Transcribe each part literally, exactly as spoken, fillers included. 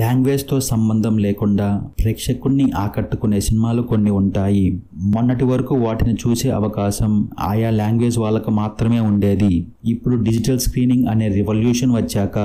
లాంగ్వేజ్తో సంబంధం లేకుండా ప్రేక్షకుణ్ణి ఆకట్టుకునే సినిమాలు కొన్ని ఉంటాయి. మొన్నటి వరకు వాటిని చూసే అవకాశం ఆయా లాంగ్వేజ్ వాళ్ళకు మాత్రమే ఉండేది. ఇప్పుడు డిజిటల్ స్క్రీనింగ్ అనే రివల్యూషన్ వచ్చాక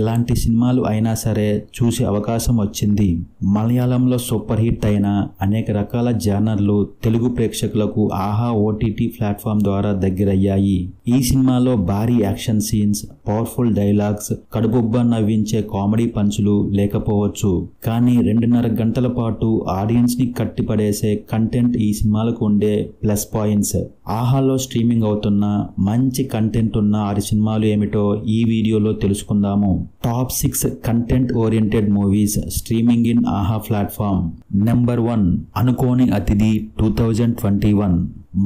ఎలాంటి సినిమాలు అయినా సరే చూసే అవకాశం వచ్చింది. మలయాళంలో సూపర్ హిట్ అయిన అనేక రకాల జానర్లు తెలుగు ప్రేక్షకులకు ఆహా ఓటీటీ ప్లాట్ఫామ్ ద్వారా దగ్గరయ్యాయి. ఈ సినిమాలో భారీ యాక్షన్ సీన్స్, పవర్ఫుల్ డైలాగ్స్, కడుపుబ్బ నవ్వించే కామెడీ పంచులు లేకపోవచ్చు, కానీ రెండున్నర గంటల పాటు ఆడియన్స్ ని కట్టిపడేసే కంటెంట్ ఈ సినిమాలకు ఉండే ప్లస్ పాయింట్స్. ఆహాలో స్ట్రీమింగ్ అవుతున్న మంచి కంటెంట్ ఉన్న ఆరు సినిమాలు ఏమిటో ఈ వీడియోలో తెలుసుకుందాము. Top six content oriented movies streaming in Aha platform. Number one, Anukoni Athidhi two thousand twenty one.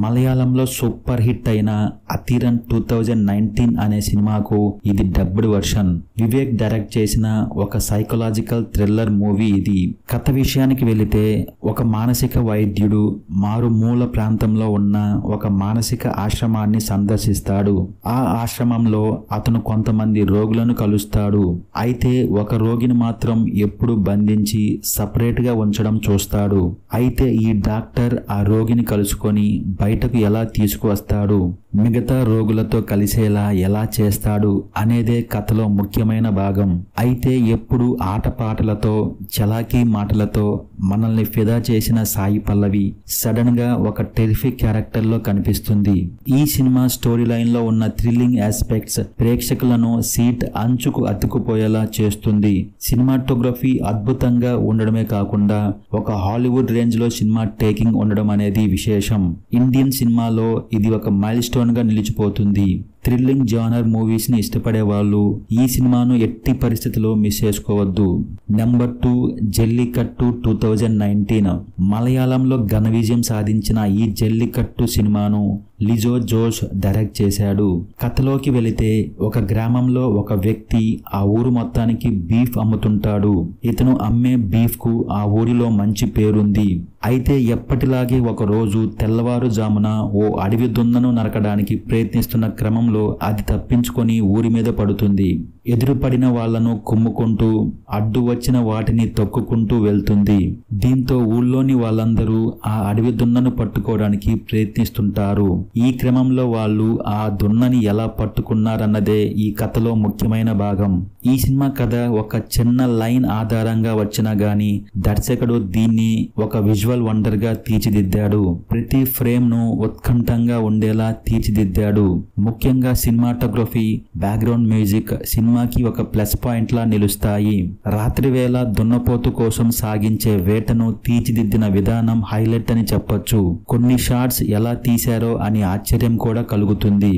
మలయాళంలో సూపర్ హిట్ అయిన అతిరన్ టూ థౌజండ్ నైన్టీన్ అనే సినిమాకు ఇది డబ్బుడ్ వర్షన్. వివేక్ డైరెక్ట్ చేసిన ఒక సైకలాజికల్ థ్రిల్లర్ మూవీ ఇది. కథ విషయానికి వెళితే, ఒక మానసిక వైద్యుడు మారుమూల ప్రాంతంలో ఉన్న ఒక మానసిక ఆశ్రమాన్ని సందర్శిస్తాడు. ఆ ఆశ్రమంలో అతను కొంతమంది రోగులను కలుస్తాడు. అయితే ఒక రోగిని మాత్రం ఎప్పుడు బంధించి సపరేట్ గా ఉంచడం చూస్తాడు. అయితే ఈ డాక్టర్ ఆ రోగిని కలుసుకొని బయటకు ఎలా తీసుకువస్తాడు, మిగతా రోగులతో కలిసేలా ఎలా చేస్తాడు అనేదే కథలో ముఖ్యమైన భాగం. అయితే ఎప్పుడు ఆటపాటలతో, చలాకీ మాటలతో మనల్ని ఫిదా చేసిన సాయి పల్లవి సడన్ గా ఒక టెరిఫిక్ క్యారెక్టర్ లో కనిపిస్తుంది. ఈ సినిమా స్టోరీ లైన్ లో ఉన్న థ్రిల్లింగ్ ఆస్పెక్ట్స్ ప్రేక్షకులను సీట్ అంచుకు అతుక్కుపోయేలా చేస్తుంది. సినిమాటోగ్రఫీ అద్భుతంగా ఉండడమే కాకుండా ఒక హాలీవుడ్ రేంజ్ లో సినిమా టేకింగ్ ఉండడం అనేది విశేషం. ఇండియన్ సినిమాలో ఇది ఒక మైల్ స్టోన్ గా నిలిచిపోతుంది. థ్రిల్లింగ్ జానర్ మూవీస్ ని ఇష్టపడే వాళ్ళు ఈ సినిమాను ఎట్టి పరిస్థితుల్లో మిస్ చేసుకోవద్దు. Number two, Jallikattu two thousand nineteen. మలయాళంలో ఘన విజయం సాధించిన ఈ జల్లికట్టు సినిమాను లిజో జోష్ డైరెక్ట్ చేశాడు. కథలోకి వెళితే, ఒక గ్రామంలో ఒక వ్యక్తి ఆ ఊరు మొత్తానికి బీఫ్ అమ్ముతుంటాడు. ఇతను అమ్మే బీఫ్ కు ఆ ఊరిలో మంచి పేరుంది. అయితే ఎప్పటిలాగే ఒక రోజు తెల్లవారుజామున ఓ అడవి దున్నను నరకడానికి ప్రయత్నిస్తున్న క్రమంలో అది తప్పించుకొని ఊరి మీద పడుతుంది. ఎదురుపడిన వాళ్లను కుమ్ముకుంటూ, అడ్డు వచ్చిన వాటిని తొక్కుకుంటూ వెళ్తుంది. దీంతో ఊళ్ళోని వాళ్ళందరూ ఆ అడవి దున్నను పట్టుకోవడానికి ప్రయత్నిస్తుంటారు. ఈ క్రమంలో వాళ్ళు ఆ దున్నని ఎలా పట్టుకున్నారన్నదే ఈ కథలో ముఖ్యమైన భాగం. ఈ సినిమా కథ ఒక చిన్న లైన్ ఆధారంగా వచ్చినా గాని దర్శకుడు దీన్ని ఒక విజువల్ వండర్ గా తీర్చిదిద్దాడు. ప్రతి ఫ్రేమ్ ను ఉత్కంఠంగా ఉండేలా తీర్చిదిద్దాడు. ముఖ్యంగా సినిమాటోగ్రఫీ, బ్యాక్గ్రౌండ్ మ్యూజిక్ సినిమా సినిమాకి ఒక ప్లస్ పాయింట్ లా నిలుస్తాయి. రాత్రివేళ దున్నపోతు కోసం సాగించే వేటను తీర్చిదిద్దిన విధానం హైలైట్ అని చెప్పొచ్చు. కొన్ని షాట్స్ ఎలా తీశారో అని ఆశ్చర్యం కూడా కలుగుతుంది.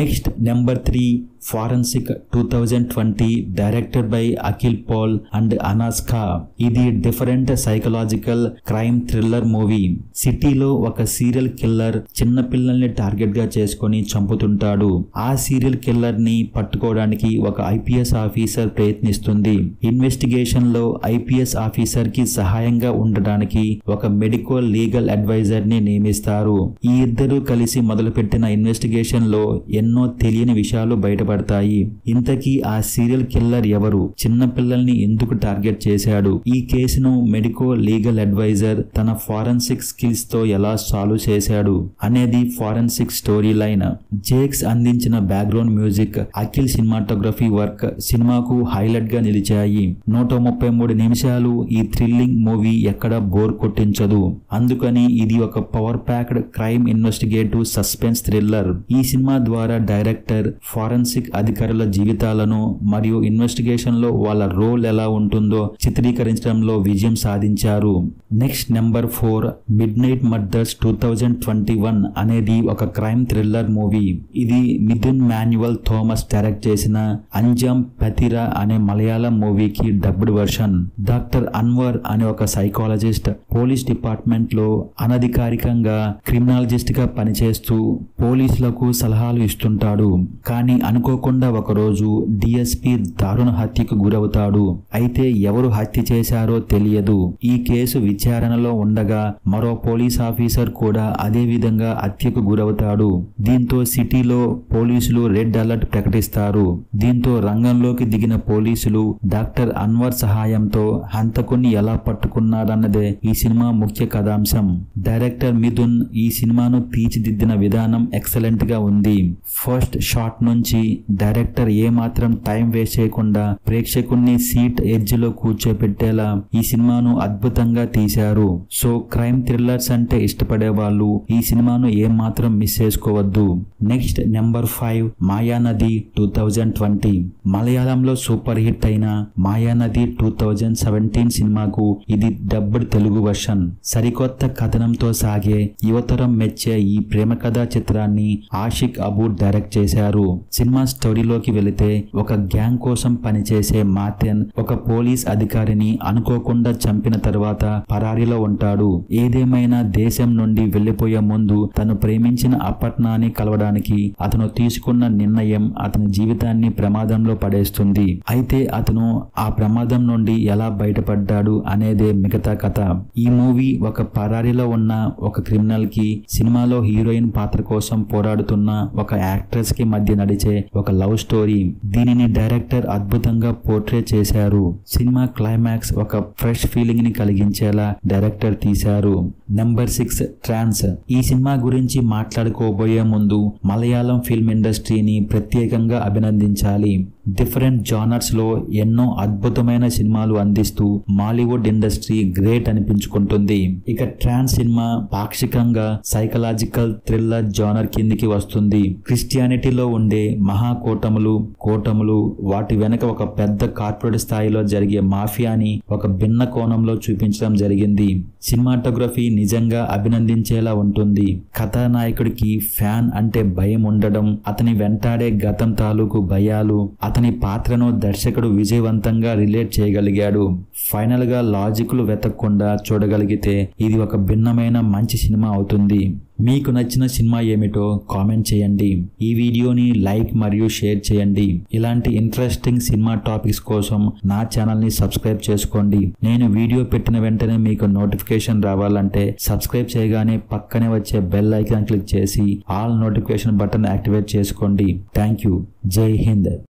Next, number three, forensic two thousand twenty, directed by Akhil Paul and అనాస్కా. ఇది different psychological crime thriller movie. సిటీలో ఒక సీరియల్ కిల్లర్ చిన్న పిల్లల్ని టార్గెట్ గా చేసుకుని చంపుతుంటాడు. ఆ సీరియల్ కిల్లర్ ని పట్టుకోవడానికి ఒక ఐపీఎస్ ఆఫీసర్ ప్రయత్నిస్తుంది. ఇన్వెస్టిగేషన్ లో ఐపీఎస్ ఆఫీసర్ కి సహాయంగా ఉండడానికి ఒక మెడికో లీగల్ అడ్వైజర్ ని నియమిస్తారు. ఈ ఇద్దరు కలిసి మొదలుపెట్టిన ఇన్వెస్టిగేషన్ లో ఎన్నో తెలియని విషయాలు బయట పడతాయి. ఇంతకీ ఆ సీరియల్ కిల్లర్ ఎవరు? చిన్న పిల్లల్ని ఎందుకు టార్గెట్ చేశాడు? ఈ కేసును మెడికో లీగల్ అడ్వైజర్ తన ఫారెన్సిక్ స్కిల్స్ తో ఎలా సాల్వ్ చేశాడు అనేది ఫారెన్సిక్ స్టోరీ లైన్. జేక్స్ అందించిన background music, Akhil cinematography work సినిమాకు హైలైట్ గా నిలిచాయి. నూట ముప్పై మూడు నిమిషాలు ఈ థ్రిల్లింగ్ మూవీ ఎక్కడ బోర్ కొట్టించదు. అందుకని ఇది ఒక power packed crime investigative suspense thriller. ఈ సినిమా ద్వారా డైరెక్టర్ ఫారెన్సిక్ అధికారుల జీవితాలను మరియు ఇన్వెస్టిగేషన్ లో వాళ్ళ రోల్ ఎలా ఉంటుందో చిత్రీకరించడంలో విజయం సాధించారు. Next, number four, midnight murders two thousand twenty one. అనేది ఒక క్రైమ్ థ్రిల్లర్ మూవీ. ఇది మిథున్ మాన్యువల్ థామస్ డైరెక్ట్ చేసిన అంజామ్ పతిరా అనే మలయాళం మూవీకి డబ్బుడ్ వర్షన్. డాక్టర్ అన్వర్ అనే ఒక సైకాలజిస్ట్ పోలీస్ డిపార్ట్మెంట్ లో అనధికారికంగా క్రిమినాలజిస్ట్ గా పనిచేస్తూ పోలీసులకు సలహాలు ఇస్తూ ప్రయత్నిస్తుంటాడు. కానీ అనుకోకుండా ఒకరోజు డిఎస్పీ దారుణ హత్యకు గురవుతాడు. అయితే ఎవరు హత్య చేశారో తెలియదు. ఈ కేసు విచారణలో ఉండగా మరో పోలీస్ ఆఫీసర్ కూడా అదే విధంగా హత్యకు గురవుతాడు. దీంతో సిటీలో పోలీసులు రెడ్ అలర్ట్ ప్రకటిస్తారు. దీంతో రంగంలోకి దిగిన పోలీసులు డాక్టర్ అన్వర్ సహాయంతో హంతకుణ్ణి ఎలా పట్టుకున్నారన్నదే ఈ సినిమా ముఖ్య కథాంశం. డైరెక్టర్ మిథున్ ఈ సినిమాను తీర్చిదిద్దిన విధానం ఎక్సలెంట్ గా ఉంది. ఫస్ట్ షాట్ నుంచి డైరెక్టర్ ఏ మాత్రం టైం వేస్ట్ చేయకుండా ప్రేక్షకుణ్ణి సీట్ ఎడ్జ్ లో కూర్చోపెట్టేలా ఈ సినిమాను అద్భుతంగా తీశారు. సో క్రైమ్ థ్రిల్లర్స్ అంటే ఇష్టపడే వాళ్ళు ఈ సినిమాను ఏ మాత్రం మిస్ చేసుకోవద్దు. Next number five, Mayanadi two thousand twenty. మలయాళంలో సూపర్ హిట్ అయిన మాయానది టూ థౌజండ్ సెవెంటీన్ సినిమాకు ఇది డబ్బుడ్ తెలుగు వర్షన్. సరికొత్త కథనంతో సాగే యువతరం మెచ్చే ఈ ప్రేమ కథా చిత్రాన్ని ఆషిక్ అబూ డైరెక్ట్ చేశారు. సినిమా స్టోరీలోకి వెళితే ఒక గ్యాంగ్ కోసం పనిచేసే మాథెన్ ఒక పోలీస్ అధికారిని అనుకోకుండా చంపిన తర్వాత పరారీలో ఉంటాడు. ఏదేమైనా దేశం నుండి వెళ్లిపోయే ముందు తను ప్రేమించిన అపట్నాన్ని కలవడానికి అతను తీసుకున్న నిర్ణయం అతని జీవితాన్ని ప్రమాదంలో పడేస్తుంది. అయితే అతను ఆ ప్రమాదం నుండి ఎలా బయటపడ్డాడు అనేదే మిగతా కథ. ఈ మూవీ ఒక పరారీలో ఉన్న ఒక క్రిమినల్ కి, సినిమాలో హీరోయిన్ పాత్ర కోసం పోరాడుతున్న ఒక యాక్ట్రెస్ కి మధ్య నడిచే ఒక లవ్ స్టోరీ. దీనిని డైరెక్టర్ అద్భుతంగా పోర్ట్రే చేశారు. సినిమా క్లైమాక్స్ ఒక ఫ్రెష్ ఫీలింగ్ ని కలిగించేలా డైరెక్టర్ తీశారు. Number six, trance. ఈ సినిమా గురించి మాట్లాడుకోబోయే ముందు మలయాళం ఫిల్మ్ ఇండస్ట్రీని ప్రత్యేకంగా అభినందించాలి. డిఫరెంట్ జానర్స్ లో ఎన్నో అద్భుతమైన సినిమాలు అందిస్తూ మాలీవుడ్ ఇండస్ట్రీ గ్రేట్ అనిపించుకుంటుంది. ఇక ట్రాన్స్ సినిమా పాక్షికంగా సైకలాజికల్ థ్రిల్లర్ జానర్ కిందికి వస్తుంది. క్రిస్టియానిటీలో ఉండే మహాకూటములు, కూటములు, వాటి వెనక ఒక పెద్ద కార్పొరేట్ స్థాయిలో జరిగే మాఫియాని ఒక భిన్న కోణంలో చూపించడం జరిగింది. సినిమాటోగ్రఫీ నిజంగా అభినందించేలా ఉంటుంది. కథానాయకుడికి ఫ్యాన్ అంటే భయం ఉండడం, అతని వెంటాడే గతం తాలూకు భయాలు, అతని పాత్రను దర్శకుడు విజయవంతంగా రిలేట్ చేయగలిగాడు. ఫైనల్ గా లాజిక్లు వెతకకుండా చూడగలిగితే ఇది ఒక భిన్నమైన మంచి సినిమా అవుతుంది. మీకు నచ్చిన సినిమా ఏమిటో కామెంట్ చేయండి. ఈ వీడియోని లైక్ మరియు షేర్ చేయండి. ఇలాంటి ఇంట్రెస్టింగ్ సినిమా టాపిక్స్ కోసం నా ఛానల్ని సబ్స్క్రైబ్ చేసుకోండి. నేను వీడియో పెట్టిన వెంటనే మీకు నోటిఫికేషన్ రావాలంటే సబ్స్క్రైబ్ చేయగానే పక్కనే వచ్చే బెల్ ఐకాన్ క్లిక్ చేసి ఆల్ నోటిఫికేషన్ బటన్ యాక్టివేట్ చేసుకోండి. Thank you. జై హింద్.